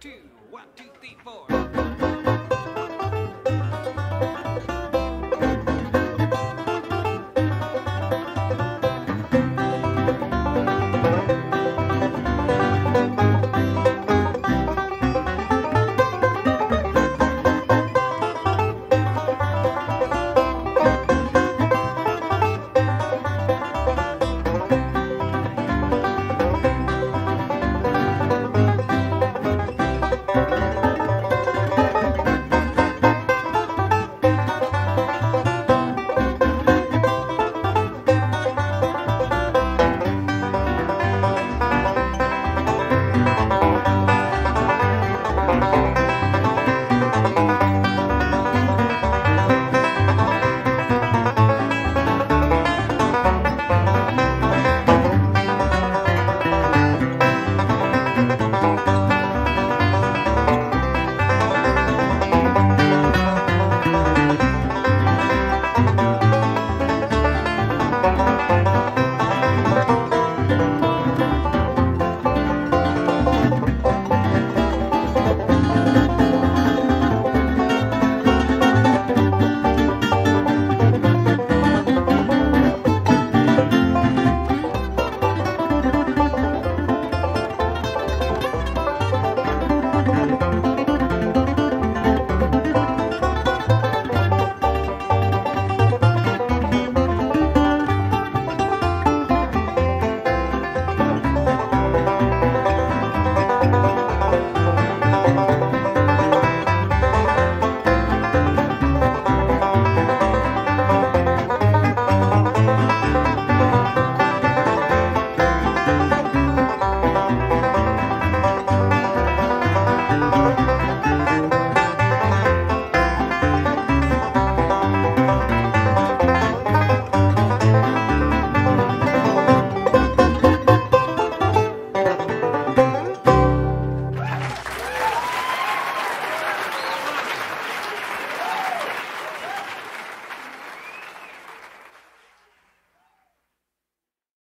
2, 1, 2, 3, 4.